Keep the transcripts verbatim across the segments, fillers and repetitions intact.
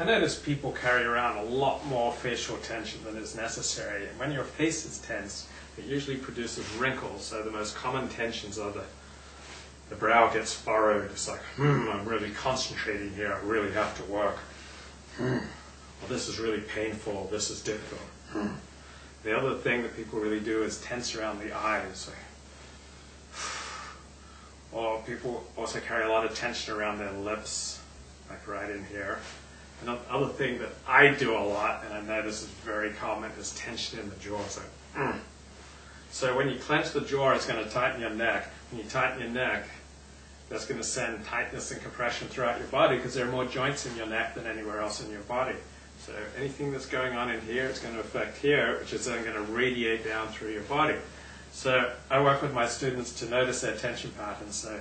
I notice people carry around a lot more facial tension than is necessary. And when your face is tense, it usually produces wrinkles. So the most common tensions are the, the brow gets furrowed. It's like, hmm, I'm really concentrating here. I really have to work. Hmm. Well, this is really painful. This is difficult. Hmm. The other thing that people really do is tense around the eyes. Like, or people also carry a lot of tension around their lips, like right in here. Another thing that I do a lot, and I notice is very common, is tension in the jaw. So, mm. so when you clench the jaw, it's going to tighten your neck. When you tighten your neck, that's going to send tightness and compression throughout your body because there are more joints in your neck than anywhere else in your body. So anything that's going on in here, it's going to affect here, which is then going to radiate down through your body. So I work with my students to notice their tension patterns. So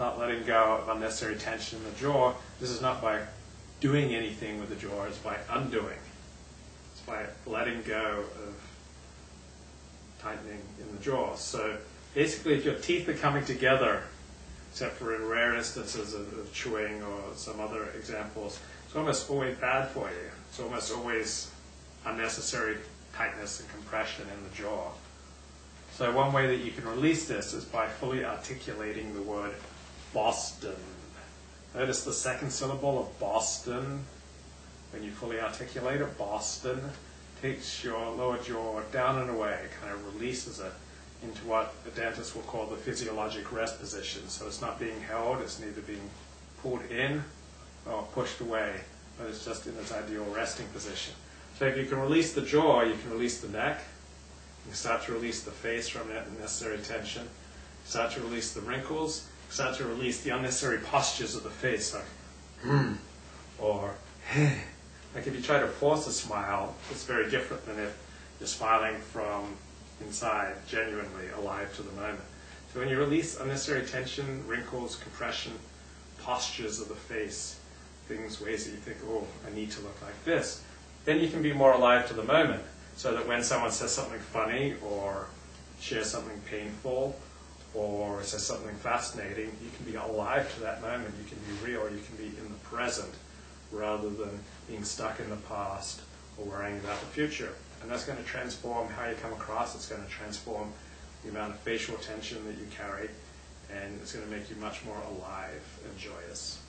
not letting go of unnecessary tension in the jaw. This is not by doing anything with the jaw, it's by undoing. It's by letting go of tightening in the jaw. So basically, if your teeth are coming together, except for in rare instances of, of chewing or some other examples, it's almost always bad for you. It's almost always unnecessary tightness and compression in the jaw. So one way that you can release this is by fully articulating the word Boston. Notice the second syllable of Boston. When you fully articulate it, Boston takes your lower jaw down and away. It kind of releases it into what the dentist will call the physiologic rest position. So it's not being held, it's neither being pulled in or pushed away, but it's just in its ideal resting position. So if you can release the jaw, you can release the neck. You can start to release the face from that unnecessary tension. Start to release the wrinkles. Start to release the unnecessary postures of the face, like hmm, or heh. Like if you try to force a smile, it's very different than if you're smiling from inside, genuinely alive to the moment. So when you release unnecessary tension, wrinkles, compression, postures of the face, things, ways that you think, oh, I need to look like this, then you can be more alive to the moment, so that when someone says something funny or shares something painful, or says something fascinating, you can be alive to that moment, you can be real, you can be in the present, rather than being stuck in the past or worrying about the future. And that's going to transform how you come across, it's going to transform the amount of facial tension that you carry, and it's going to make you much more alive and joyous.